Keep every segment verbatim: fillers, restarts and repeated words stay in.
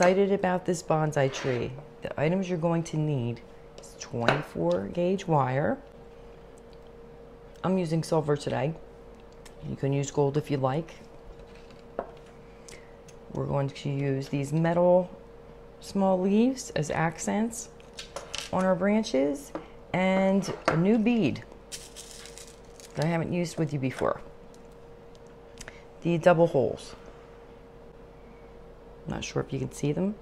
excited about this bonsai tree. The items you're going to need is twenty-four gauge wire. I'm using silver today. You can use gold if you like. We're going to use these metal small leaves as accents on our branches, and a new bead that I haven't used with you before. The double holes. I'm not sure if you can see them.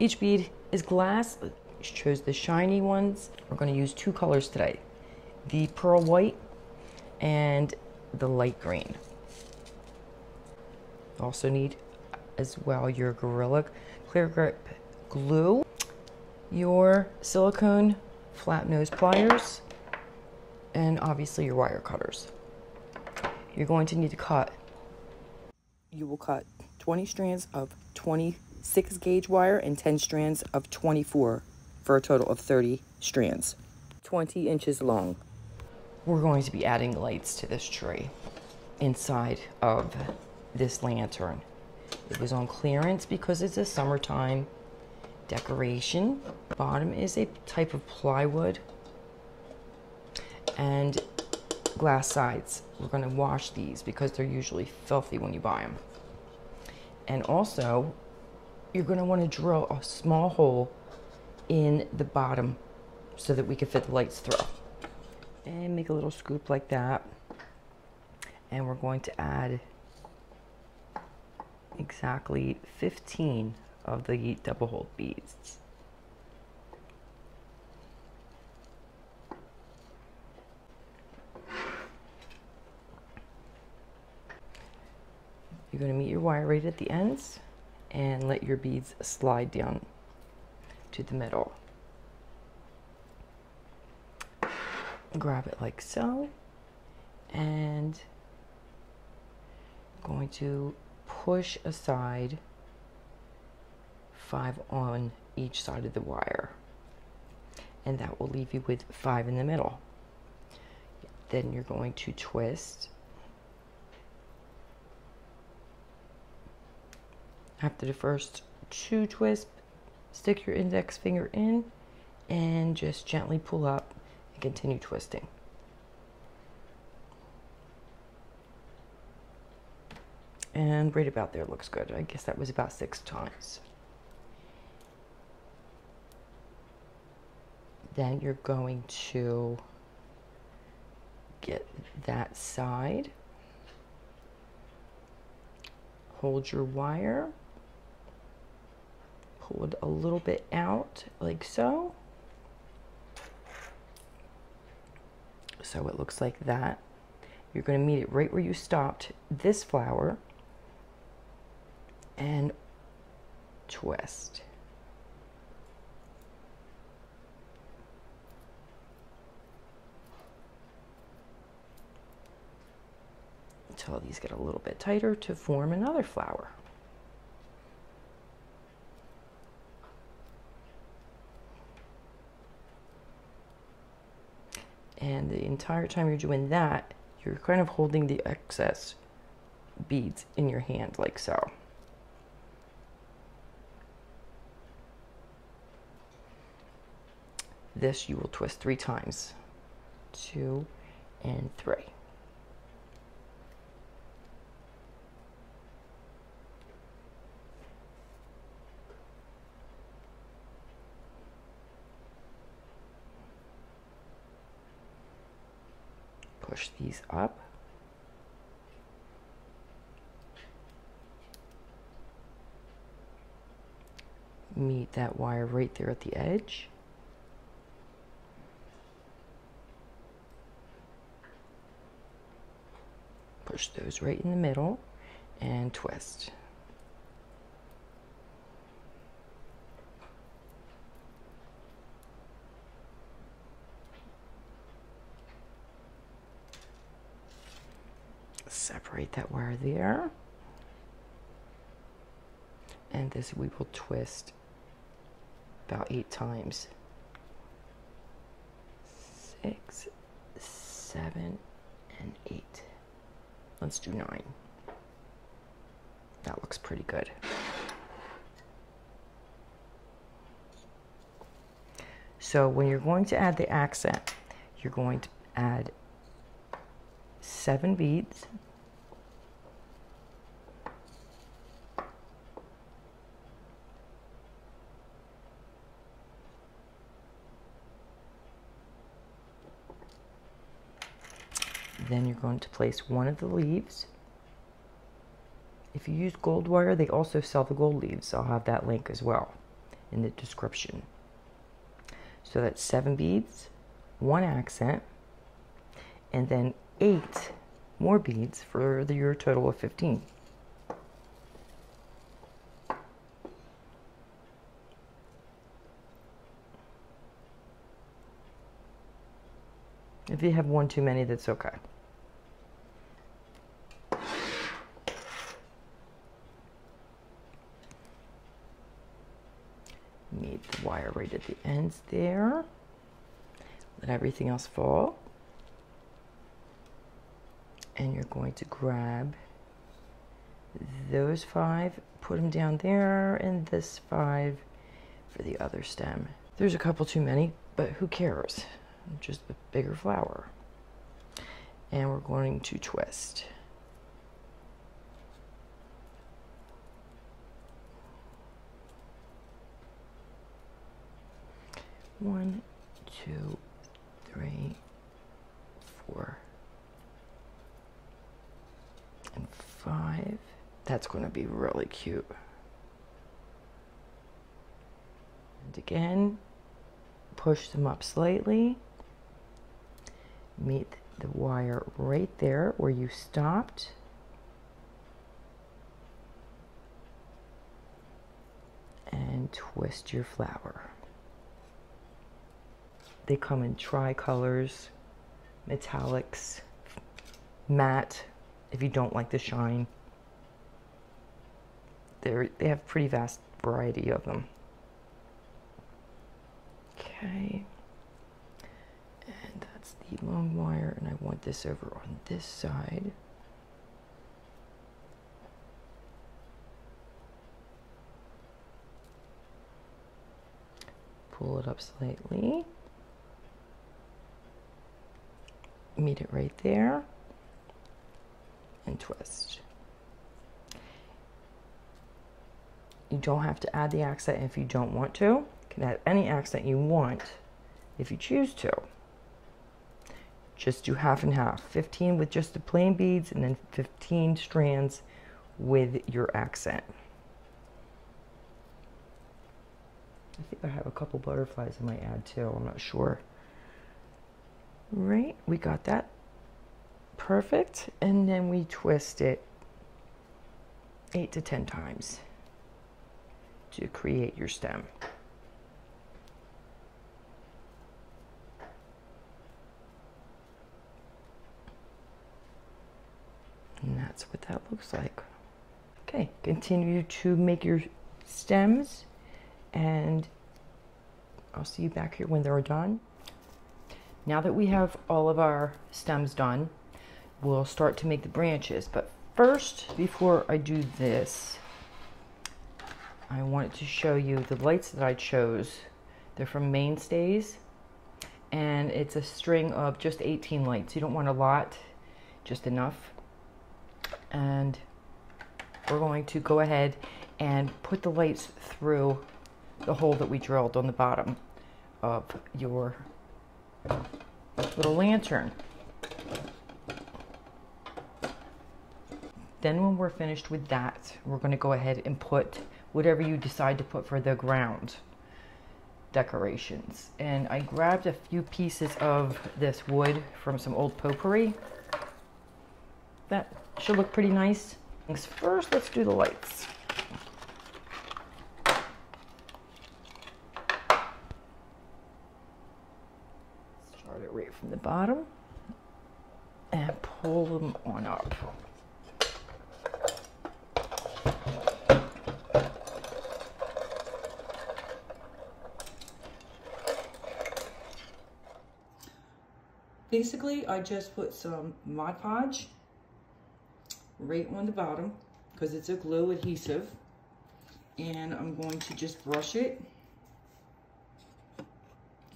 Each bead is glass. I chose the shiny ones. We're going to use two colors today, the pearl white and the light green. Also need as well your Gorilla Clear Grip glue, your silicone flat nose pliers, and obviously your wire cutters. You're going to need to cut. You will cut twenty strands of twenty-six gauge wire and ten strands of twenty-four for a total of thirty strands, twenty inches long. We're going to be adding lights to this tree inside of this lantern. It was on clearance because it's a summertime decoration. Bottom is a type of plywood and glass sides. We're going to wash these because they're usually filthy when you buy them. And also, you're going to want to drill a small hole in the bottom so that we can fit the lights through. And make a little scoop like that. And we're going to add exactly fifteen of the double hole beads. You're going to meet your wire right at the ends and let your beads slide down to the middle. Grab it like so, and I'm going to push aside five on each side of the wire, and that will leave you with five in the middle. Then you're going to twist. After the first two twists, stick your index finger in and just gently pull up and continue twisting. And right about there looks good. I guess that was about six times. Then you're going to get that side. Hold your wire. Pull it a little bit out like so. So it looks like that. You're going to meet it right where you stopped this flower and twist. Until these get a little bit tighter to form another flower. And the entire time you're doing that, you're kind of holding the excess beads in your hand like so. This you will twist three times, two and three. Push these up. Meet that wire right there at the edge. Push those right in the middle and twist. Separate that wire there, and this we will twist about eight times. Six, seven, and eight. Let's do nine. That looks pretty good. So when you're going to add the accent, you're going to add seven beads. Then you're going to place one of the leaves. If you use gold wire, they also sell the gold leaves. I'll have that link as well in the description. So that's seven beads, one accent, and then eight more beads for the, your total of fifteen. If you have one too many, that's okay. Need the wire right at the ends there. Let everything else fall. And you're going to grab those five, put them down there, and this five for the other stem. There's a couple too many, but who cares? Just a bigger flower. And we're going to twist. One, two, three, four, and five. That's going to be really cute. And again, push them up slightly. Meet the wire right there where you stopped. And twist your flower. They come in tri-colors, metallics, matte, if you don't like the shine. They're, they have a pretty vast variety of them. Okay, and that's the long wire, and I want this over on this side. Pull it up slightly. Meet it right there and twist. You don't have to add the accent if you don't want to. You can add any accent you want if you choose to. Just do half and half, fifteen with just the plain beads and then fifteen strands with your accent. I think I have a couple butterflies I might add too, I'm not sure. Right, we got that perfect, and then we twist it eight to ten times to create your stem. And that's what that looks like. Okay, continue to make your stems, and I'll see you back here when they're done. Now that we have all of our stems done, we'll start to make the branches. But first, before I do this, I wanted to show you the lights that I chose. They're from Mainstays, and it's a string of just eighteen lights. You don't want a lot, just enough. And we're going to go ahead and put the lights through the hole that we drilled on the bottom of your little lantern. Then when we're finished with that, we're going to go ahead and put whatever you decide to put for the ground decorations. And I grabbed a few pieces of this wood from some old potpourri. That should look pretty nice. First, let's do the lights. Right from the bottom and pull them on up. Basically, I just put some Mod Podge right on the bottom because it's a glue adhesive, and I'm going to just brush it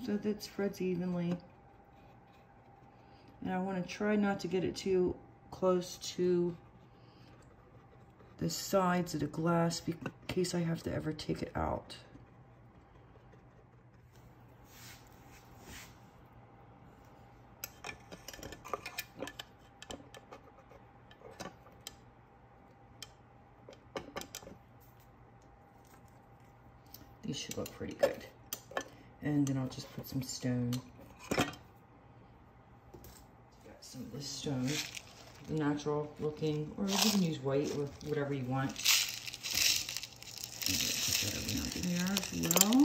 so that it spreads evenly. And I want to try not to get it too close to the sides of the glass in case I have to ever take it out. These should look pretty good. And then I'll just put some stone. Got some of this stone, natural looking, or you can use white or whatever you want. And put that around here as well.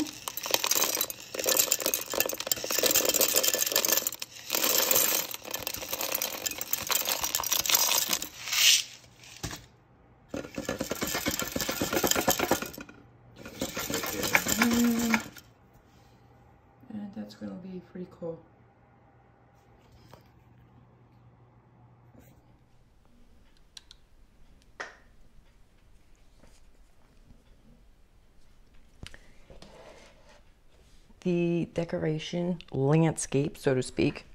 Pretty cool. The decoration landscape, so to speak,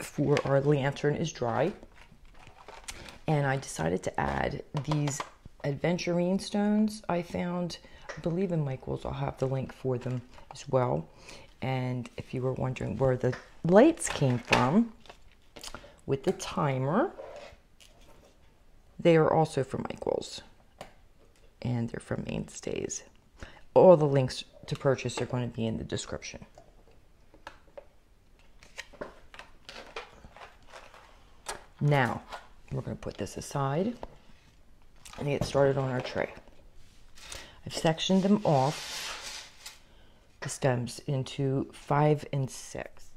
for our lantern is dry, and I decided to add these aventurine stones I found, I believe, in Michael's. I'll have the link for them as well. And if you were wondering where the lights came from with the timer, they are also from Michael's, and they're from Mainstays. All the links to purchase are going to be in the description. Now, we're going to put this aside and get started on our tray. I've sectioned them off, the stems, into five and six.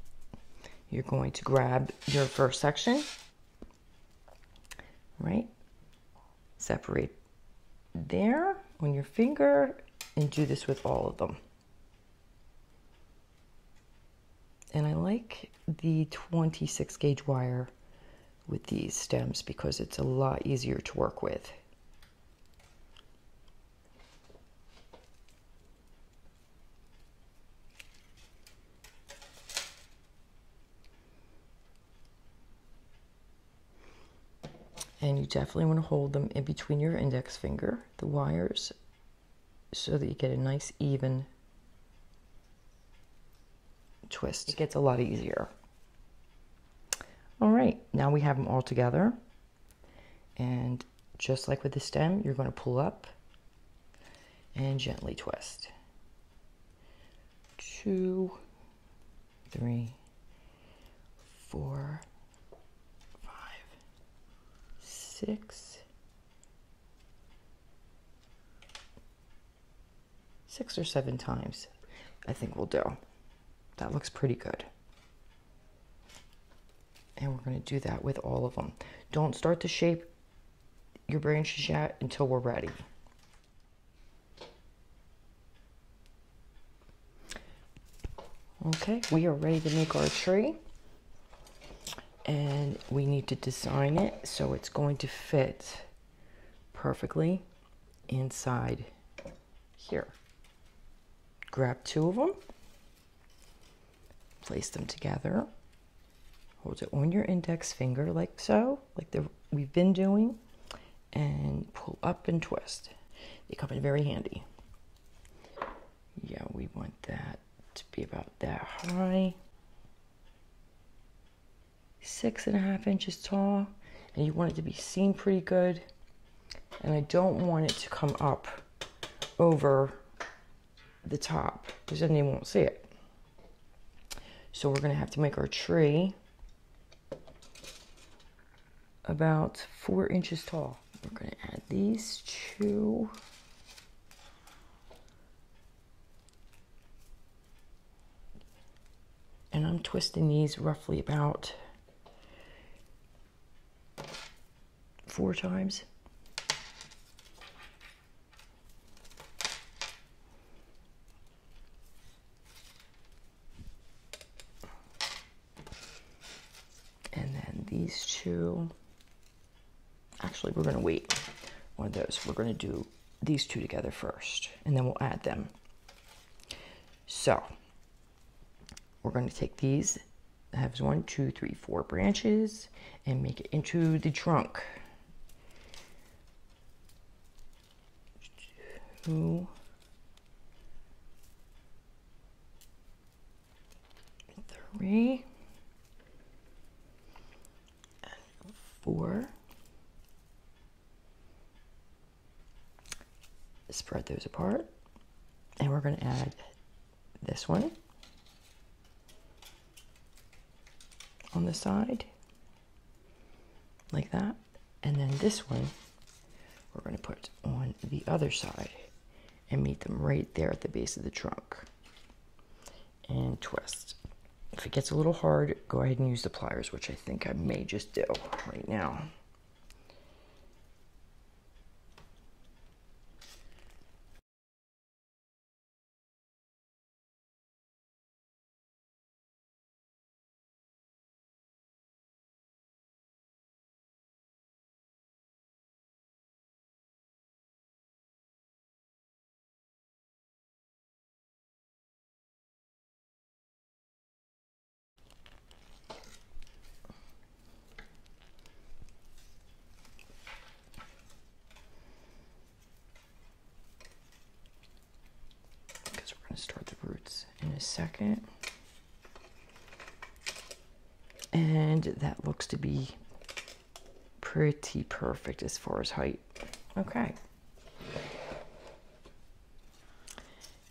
You're going to grab your first section, right? Separate there on your finger and do this with all of them. And I like the twenty-six gauge wire with these stems because it's a lot easier to work with. And you definitely want to hold them in between your index finger, the wires, so that you get a nice even twist. It gets a lot easier. All right, now we have them all together. And just like with the stem, you're going to pull up and gently twist. Two, three, four, Six, six or seven times, I think we'll do. That looks pretty good. And we're going to do that with all of them. Don't start to shape your branches yet until we're ready. Okay, we are ready to make our tree. And we need to design it so it's going to fit perfectly inside here. Grab two of them, place them together, hold it on your index finger like so, like the, we've been doing, and pull up and twist. They come in very handy. Yeah, we want that to be about that high. Six and a half inches tall, and you want it to be seen pretty good, and I don't want it to come up over the top because then you won't see it. So we're gonna have to make our tree about four inches tall. We're gonna add these two. And I'm twisting these roughly about four times. And then these two, actually we're gonna wait one of those. We're gonna do these two together first and then we'll add them. So We're going to take these, that has one, two, three, four branches, and make it into the trunk. Two, three, and four. Spread those apart, and we're going to add this one on the side like that, and then this one we're going to put on the other side and meet them right there at the base of the trunk and twist. If it gets a little hard, go ahead and use the pliers, which I think I may just do right now. Start the roots in a second, and that looks to be pretty perfect as far as height. Okay,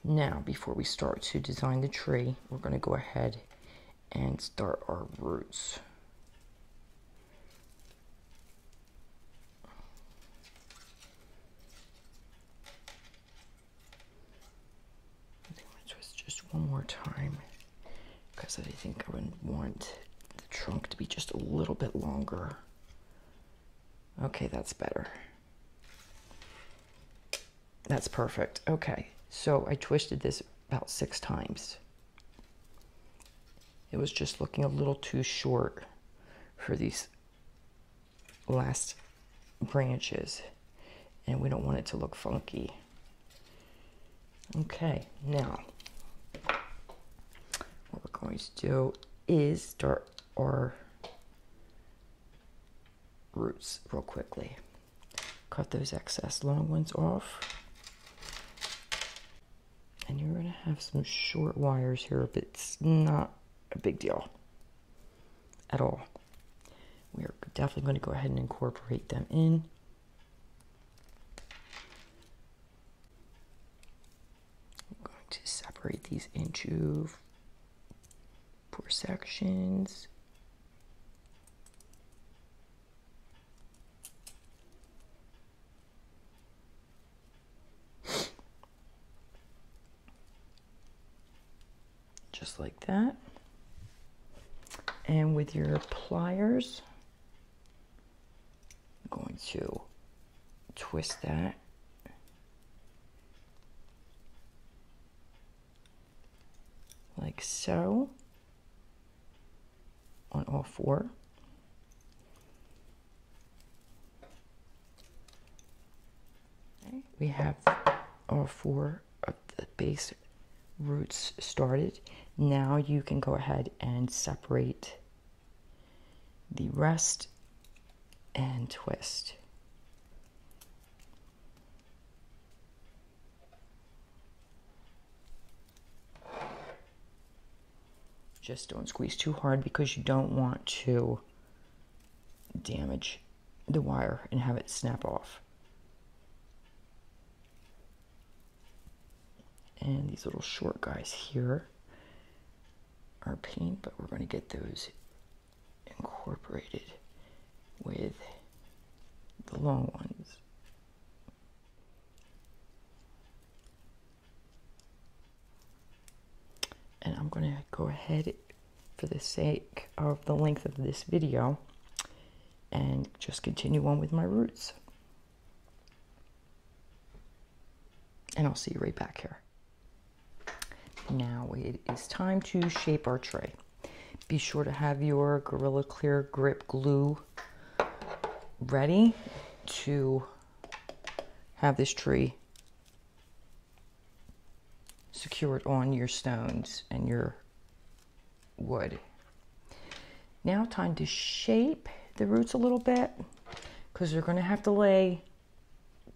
now before we start to design the tree, we're going to go ahead and start our roots. One more time, because I think I would want the trunk to be just a little bit longer. Okay, that's better. That's perfect. Okay, so I twisted this about six times. It was just looking a little too short for these last branches, and we don't want it to look funky. Okay, now going to do is start our roots real quickly. Cut those excess long ones off, and you're going to have some short wires here, but it's not a big deal at all. We are definitely going to go ahead and incorporate them in. I'm going to separate these into four sections. Just like that. And with your pliers, I'm going to twist that. Like so. On all four. Okay, we have all four of the base roots started. Now you can go ahead and separate the rest and twist. Just don't squeeze too hard, because you don't want to damage the wire and have it snap off. And these little short guys here are a pain, but we're going to get those incorporated with the long ones. And I'm going to go ahead, for the sake of the length of this video, and just continue on with my roots. And I'll see you right back here. Now it is time to shape our tray. Be sure to have your Gorilla Clear Grip glue ready to have this tree secured on your stones and your wood. Now time to shape the roots a little bit, because they're going to have to lay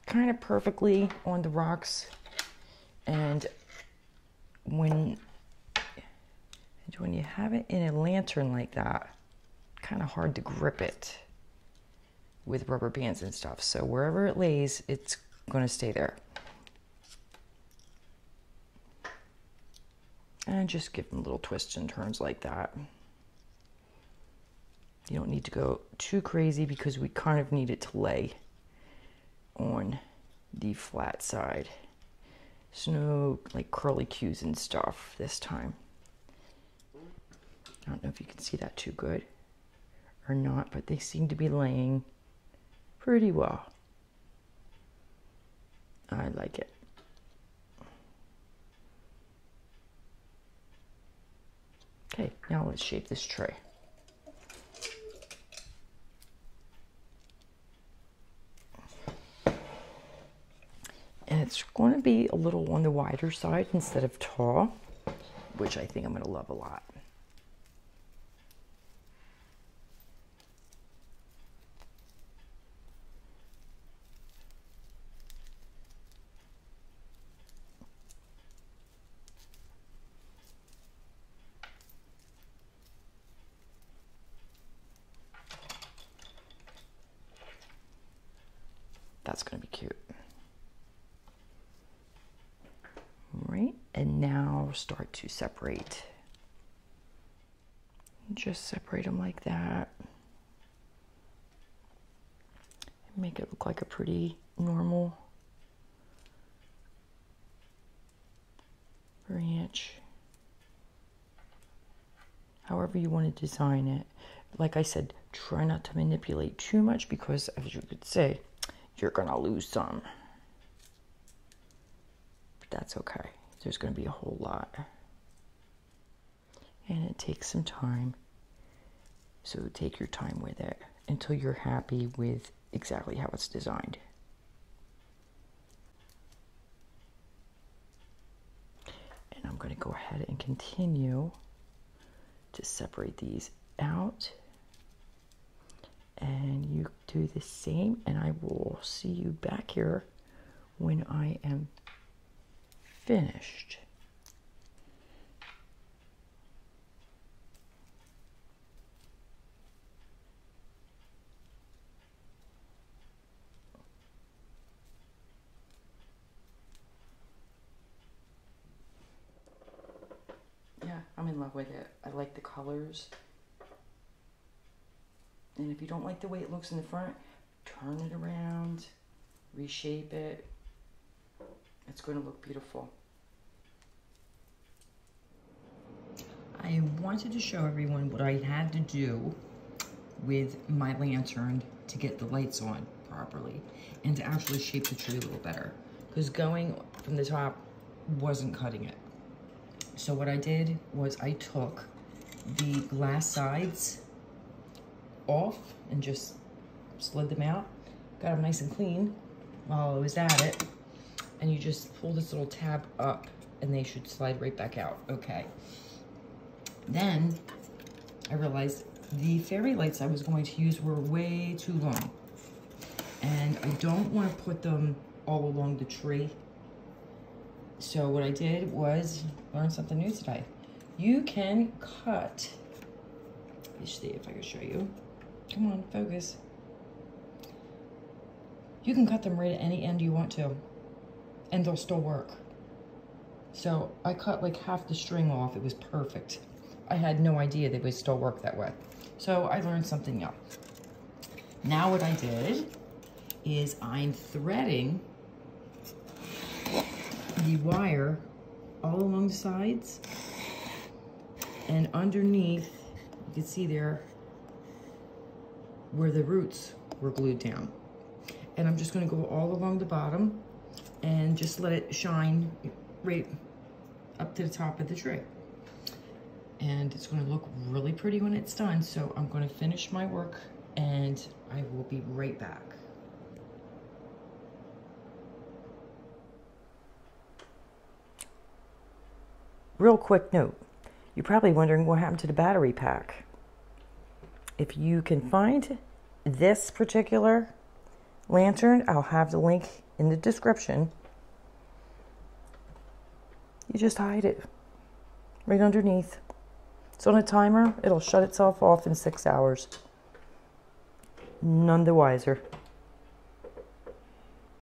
kind of perfectly on the rocks. And when when you have it in a lantern like that, kind of hard to grip it with rubber bands and stuff. So wherever it lays, it's going to stay there. And just give them little twists and turns like that. You don't need to go too crazy because we kind of need it to lay on the flat side. So no like curly cues and stuff this time. I don't know if you can see that too good or not, but they seem to be laying pretty well. I like it. Okay, now let's shape this tray. And it's going to be a little on the wider side instead of tall, which I think I'm going to love a lot. That's going to be cute. Right, and now start to separate. Just separate them like that. Make it look like a pretty normal branch. However you want to design it. Like I said, try not to manipulate too much because, as you could say, you're going to lose some. But that's okay. There's going to be a whole lot. And it takes some time. So take your time with it until you're happy with exactly how it's designed. And I'm going to go ahead and continue to separate these out. And you do the same, and I will see you back here when I am finished. Yeah, I'm in love with it. I like the colors. And if you don't like the way it looks in the front, turn it around, reshape it. It's going to look beautiful. I wanted to show everyone what I had to do with my lantern to get the lights on properly and to actually shape the tree a little better, because going from the top wasn't cutting it. So what I did was I took the glass sides off and just slid them out, got them nice and clean while I was at it, and you just pull this little tab up and they should slide right back out. Okay, then I realized the fairy lights I was going to use were way too long, and I don't want to put them all along the tree. So what I did was learn something new today. You can cut, let's see if I can show you. Come on, focus. You can cut them right at any end you want to, and they'll still work. So I cut like half the string off. It was perfect. I had no idea they would still work that way. So I learned something new. Now what I did is I'm threading the wire all along the sides and underneath. You can see there where the roots were glued down. And I'm just gonna go all along the bottom and just let it shine right up to the top of the tree. And it's gonna look really pretty when it's done. So I'm gonna finish my work and I will be right back. Real quick note, You're probably wondering what happened to the battery pack. If you can find this particular lantern, I'll have the link in the description. You just hide it right underneath. It's on a timer. It'll shut itself off in six hours. None the wiser.